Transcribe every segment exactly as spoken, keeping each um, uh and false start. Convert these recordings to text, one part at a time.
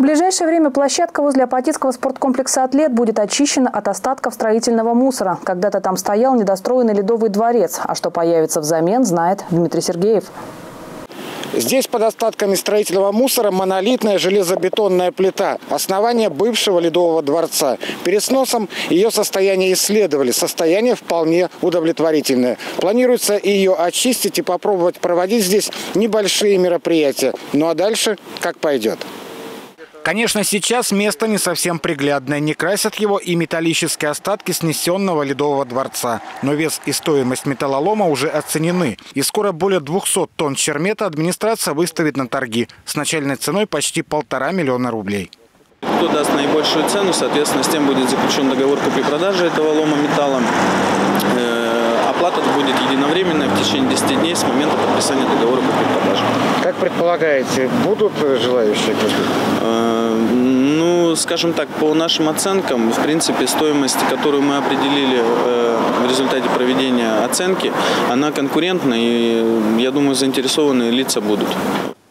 В ближайшее время площадка возле Апатитского спорткомплекса «Атлет» будет очищена от остатков строительного мусора. Когда-то там стоял недостроенный Ледовый дворец. А что появится взамен, знает Дмитрий Сергеев. Здесь под остатками строительного мусора монолитная железобетонная плита, основание бывшего Ледового дворца. Перед сносом ее состояние исследовали. Состояние вполне удовлетворительное. Планируется ее очистить и попробовать проводить здесь небольшие мероприятия. Ну а дальше как пойдет. Конечно, сейчас место не совсем приглядное. Не красят его и металлические остатки снесенного Ледового дворца. Но вес и стоимость металлолома уже оценены. И скоро более двухсот тонн чермета администрация выставит на торги. С начальной ценой почти полтора миллиона рублей. Кто даст наибольшую цену, соответственно, с тем будет заключен договор купли-продажи этого лома металла. Оплата будет единовременная в течение десяти дней с момента подписания договора купли-продажи. Как предполагаете, будут желающие купить? Скажем так, по нашим оценкам, в принципе, стоимость, которую мы определили в результате проведения оценки, она конкурентна, и, я думаю, заинтересованные лица будут.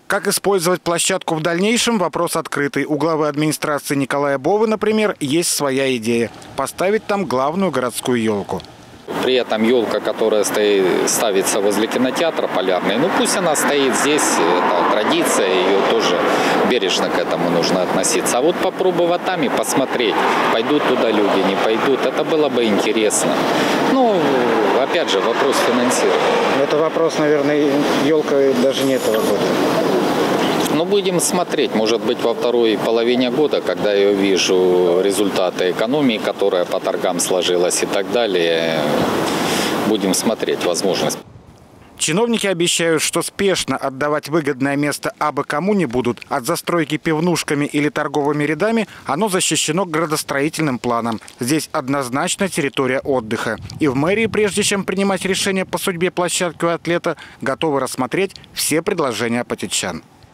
Как использовать площадку в дальнейшем – вопрос открытый. У главы администрации Николая Бовы, например, есть своя идея – поставить там главную городскую елку. При этом елка, которая стоит, ставится возле кинотеатра «Полярный», ну пусть она стоит здесь, это традиция, ее тоже бережно к этому нужно относиться. А вот попробовать там и посмотреть, пойдут туда люди, не пойдут, это было бы интересно. Ну, опять же, вопрос финансирования. Это вопрос, наверное, елка даже не этого года. Ну, будем смотреть, может быть, во второй половине года, когда я вижу результаты экономии, которая по торгам сложилась и так далее, будем смотреть возможность. Чиновники обещают, что спешно отдавать выгодное место абы кому не будут. От застройки пивнушками или торговыми рядами оно защищено градостроительным планом. Здесь однозначно территория отдыха. И в мэрии, прежде чем принимать решение по судьбе площадки у «Атлета», готовы рассмотреть все предложения апатитчан.